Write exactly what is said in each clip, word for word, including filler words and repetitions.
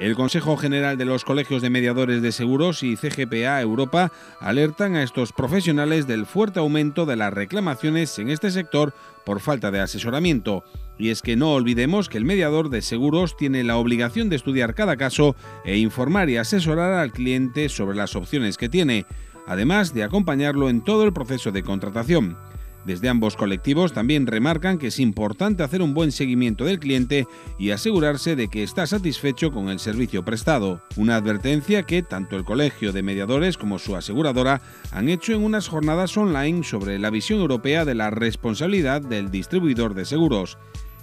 El Consejo General de los Colegios de Mediadores de Seguros y C G P A Europa alertan a estos profesionales del fuerte aumento de las reclamaciones en este sector por falta de asesoramiento. Y es que no olvidemos que el mediador de seguros tiene la obligación de estudiar cada caso e informar y asesorar al cliente sobre las opciones que tiene, además de acompañarlo en todo el proceso de contratación. Desde ambos colectivos también remarcan que es importante hacer un buen seguimiento del cliente y asegurarse de que está satisfecho con el servicio prestado. Una advertencia que tanto el Colegio de Mediadores como su aseguradora han hecho en unas jornadas online sobre la visión europea de la responsabilidad del distribuidor de seguros.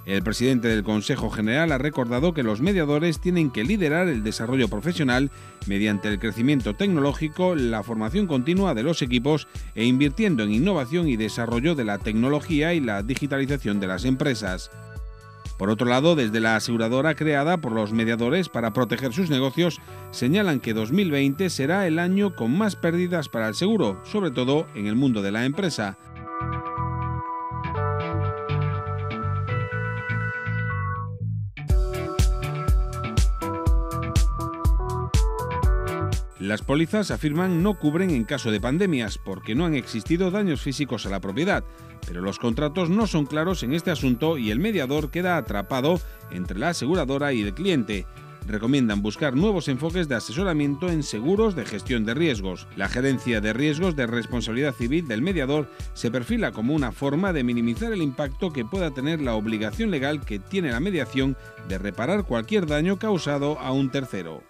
El presidente del Consejo General ha recordado que los mediadores tienen que liderar el desarrollo profesional mediante el crecimiento tecnológico, la formación continua de los equipos e invirtiendo en innovación y desarrollo de la tecnología y la digitalización de las empresas. Por otro lado, desde la aseguradora creada por los mediadores para proteger sus negocios, señalan que dos mil veinte será el año con más pérdidas para el seguro, sobre todo en el mundo de la empresa. Las pólizas, afirman, no cubren en caso de pandemias porque no han existido daños físicos a la propiedad, pero los contratos no son claros en este asunto y el mediador queda atrapado entre la aseguradora y el cliente. Recomiendan buscar nuevos enfoques de asesoramiento en seguros de gestión de riesgos. La gerencia de riesgos de responsabilidad civil del mediador se perfila como una forma de minimizar el impacto que pueda tener la obligación legal que tiene la mediación de reparar cualquier daño causado a un tercero.